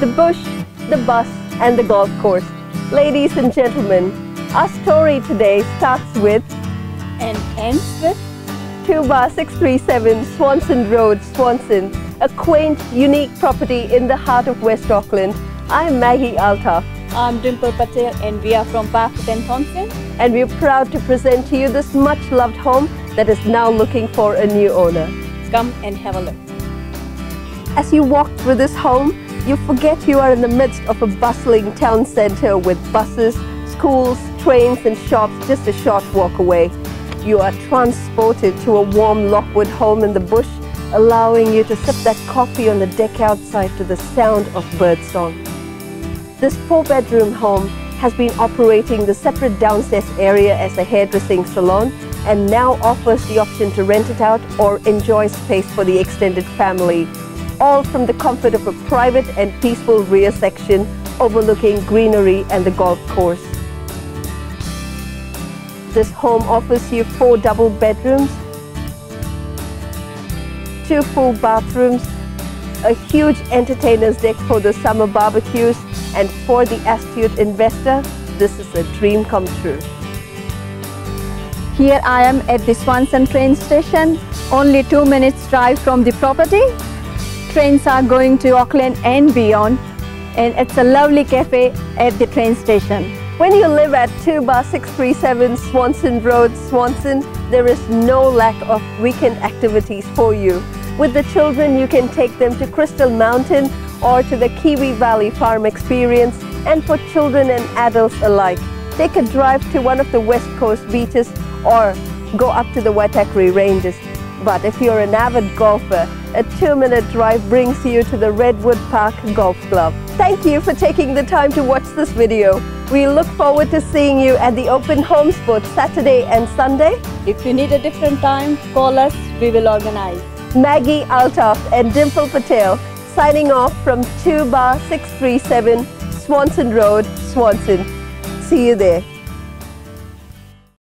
the bush, the bus, and the golf course. Ladies and gentlemen, our story today starts with and ends with 2/637 Swanson Road, Swanson, a quaint, unique property in the heart of West Auckland. I'm Maggie Altaf. I'm Dimple Patel and we are from Barfoot and Thompson. And we're proud to present to you this much-loved home that is now looking for a new owner. Come and have a look. As you walk through this home, you forget you are in the midst of a bustling town centre with buses, schools, trains and shops just a short walk away. You are transported to a warm Lockwood home in the bush, allowing you to sip that coffee on the deck outside to the sound of birdsong. This 4-bedroom home has been operating the separate downstairs area as a hairdressing salon and now offers the option to rent it out or enjoy space for the extended family, all from the comfort of a private and peaceful rear section overlooking greenery and the golf course. This home offers you 4 double bedrooms, 2 full bathrooms, a huge entertainer's deck for the summer barbecues, and for the astute investor, this is a dream come true. Here I am at the Swanson train station, only 2 minutes drive from the property. Trains are going to Auckland and beyond, and it's a lovely cafe at the train station. When you live at 2/637 Swanson Road, Swanson, there is no lack of weekend activities for you. With the children, you can take them to Crystal Mountain or to the Kiwi Valley farm experience, and for children and adults alike. Take a drive to one of the West Coast beaches or go up to the Waitakere ranges. But if you're an avid golfer, a 2-minute drive brings you to the Redwood Park Golf Club. Thank you for taking the time to watch this video. We look forward to seeing you at the open homes both Saturday and Sunday. If you need a different time, call us, we will organize. Maggie Altaf and Dimple Patel, signing off from 2/637 Swanson Road, Swanson. See you there.